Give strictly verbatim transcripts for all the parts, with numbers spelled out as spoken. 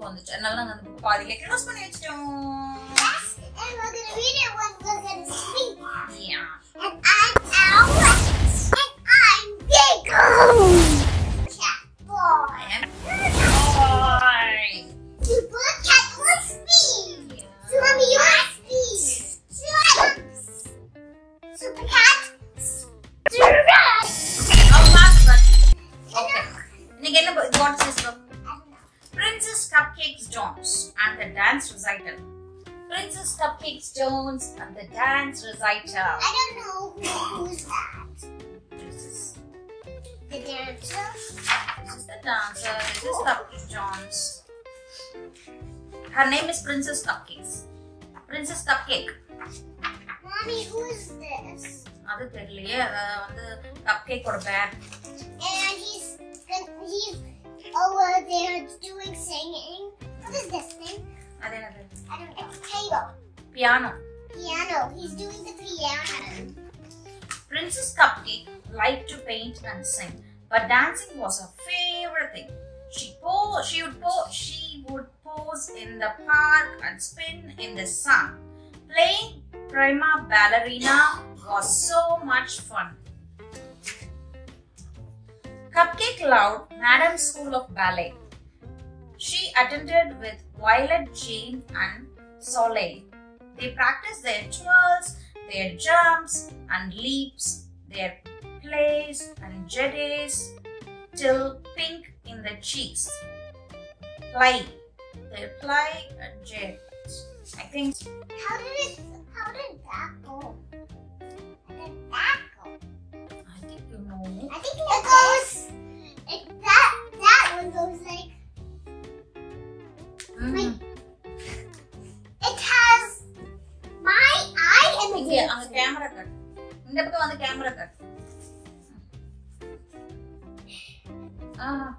on the channel and the party. Close my yes, and we're gonna read it when we're gonna sleep. Yeah. And I'm Alex. And I'm Giggles. Cat boy. And boy. You both cat boy speed. Yeah. So mommy, you have speed. So I love super cat. What's this book? Princess Cupcake Jonas and the Dance Recital. Princess Cupcake Jonas and the Dance Recital. I don't know who, who's that. This is the dancer. This is the dancer. This is Cupcake Jonas. Her name is Princess Cupcakes. Princess Cupcake. Mommy, who is this? That's the cupcake or bear. And he's he's. Oh, they're doing singing. What is this thing? I don't know. I don't know. It's table. Piano. Piano. He's doing the piano. Princess Cupcake liked to paint and sing, but dancing was her favorite thing. She po she would po she would pose in the park and spin in the sun. Playing prima ballerina was so much fun. Cupcake loved Madam's School of Ballet. She attended with Violet, Jane and Soleil. They practiced their twirls, their jumps and leaps, their plays and jets till pink in the cheeks. Play. They play and jets. I think. How did it, how did that go? How did that go? I think you know. I think it goes. Goes like, mm-hmm. like it has my eye and the okay, on the camera cut. Never on the camera cut. Uh-huh.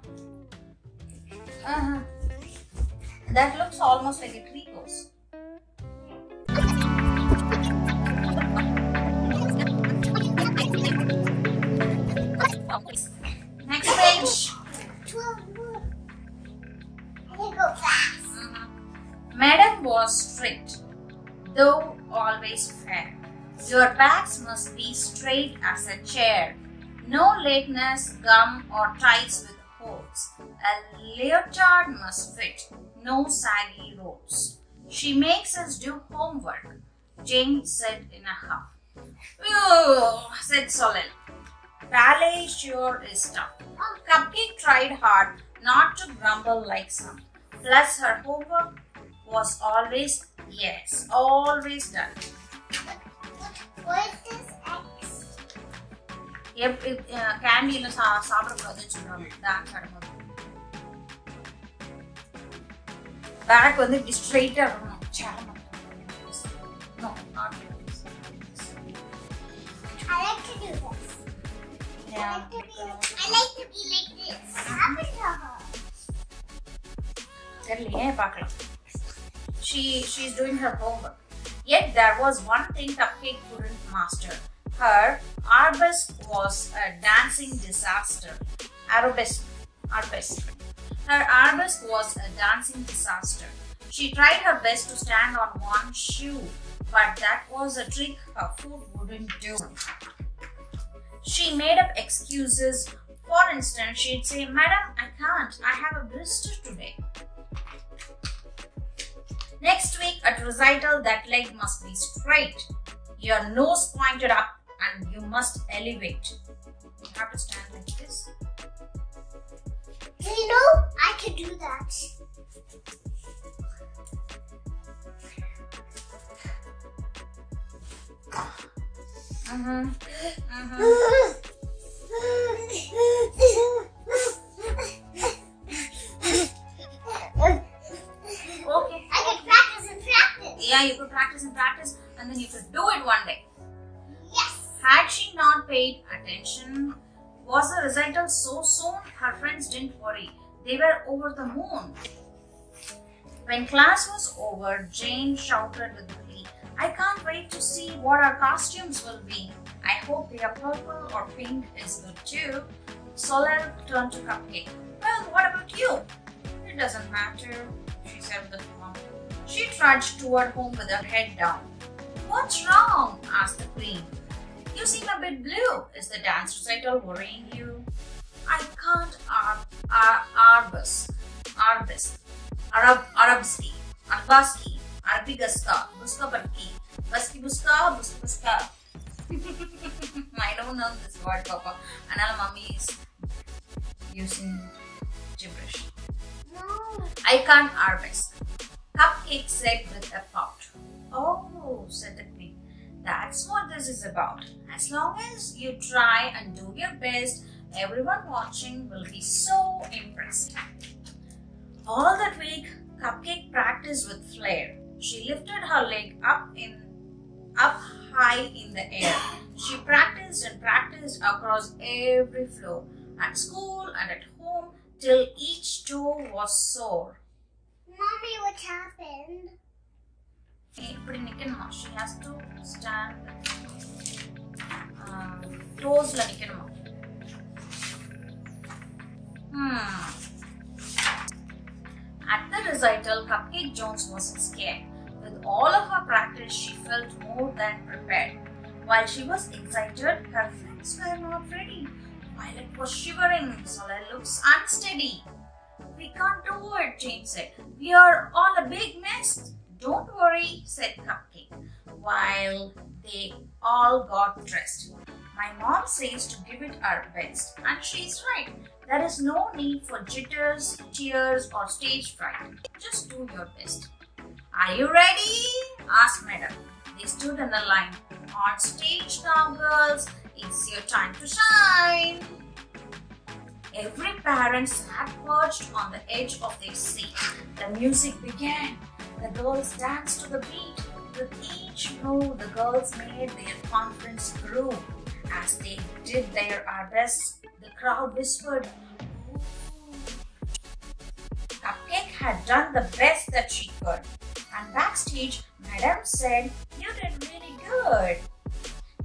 Uh-huh. That looks almost like a tree pose. Next page. Was strict, though always fair. Your backs must be straight as a chair. No lateness, gum or ties with holes. A leotard must fit, no saggy ropes. She makes us do homework, Jane said in a huff. Oh, said Soleil. Ballet sure is tough. Cupcake tried hard not to grumble like some. Plus her homework was always, yes, always done. What is X? If, if uh, candy is a sour brother, children, that's her mother. Back on the straight or no? No, not like this. I like to do this. Yeah. I like to be, I like to be like this. What happened to her? Tell me, eh, Pakla. She, she's doing her homework. Yet there was one thing Cupcake couldn't master. Her arabesque was a dancing disaster. Arabesque. Arabesque. Her arabesque was a dancing disaster. She tried her best to stand on one shoe, but that was a trick her foot wouldn't do. She made up excuses. For instance, she'd say, "Madam, I can't. I have a blister today." Next week at recital, that leg must be straight, your nose pointed up, and you must elevate. You have to stand like this. Do you know I could do that? Mm-hmm. Mm-hmm. Yeah, you could practice and practice, and then you could do it one day. Yes! Had she not paid attention, was the recital so soon? Her friends didn't worry. They were over the moon. When class was over, Jane shouted with glee, "I can't wait to see what our costumes will be. I hope they are purple or pink is good too." Soleil turned to Cupcake. "Well, what about you? It doesn't matter, she said with a thump. She trudged toward home with her head down. What's wrong? Asked the queen. You seem a bit blue. Is the dance recital worrying you? I can't ar ar arbus, arbus, arab arabski, arbaski, arbigaska, buska barki, baski buska, buska buska. I don't know this word, Papa. And our mommy is using gibberish. No. I can't arbus. Cupcake said with a pout. Oh, said the queen. That's what this is about. As long as you try and do your best, everyone watching will be so impressed. All that week, Cupcake practiced with flair. She lifted her leg up in, up high in the air. She practiced and practiced across every floor, at school and at home, till each toe was sore. Mommy, what happened? She has to stand uh, toes like it. Hmm. At the recital, Cupcake Jones wasn't scared. With all of her practice, she felt more than prepared. While she was excited, her friends were not ready. Violet was shivering, Soleil looks unsteady. We can't do it, James said. We are all a big mess. Don't worry, said Cupcake, while they all got dressed. My mom says to give it our best, and she's right. There is no need for jitters, tears, or stage fright. Just do your best. Are you ready? Asked Madam. They stood in a line. On stage now, girls. It's your time to shine. Every parent sat perched on the edge of their seat. The music began. The girls danced to the beat. With each move, the girls made their confidence grow. As they did their best, the crowd whispered, ooh. Cupcake had done the best that she could. And backstage, Madam said, you did really good.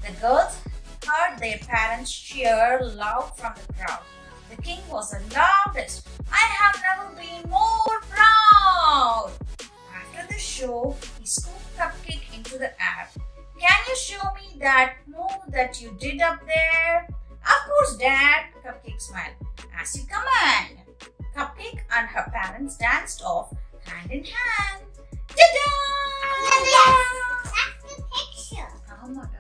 The girls heard their parents cheer loud from the crowd. The king was the loudest. I have never been more proud. After the show, he scooped Cupcake into the air. Can you show me that move that you did up there? Of course, Dad, Cupcake smiled. As you command. Cupcake and her parents danced off hand in hand. Ta-da! Yes, that's the picture. Oh my God.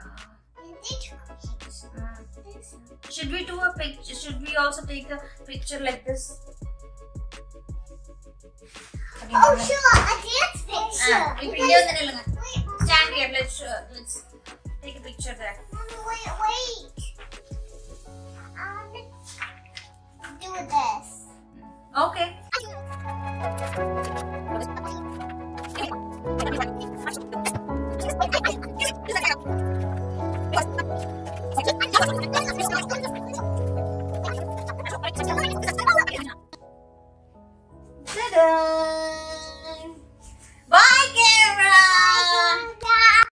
They took a picture. Mm. Should we do a picture? Should we also take a picture like this? Oh sure, a dance picture. Uh, we bring guys, here, wait, Mom, stand here. Let's uh, let's take a picture there. Mommy, wait, wait. Um, do this. Okay. I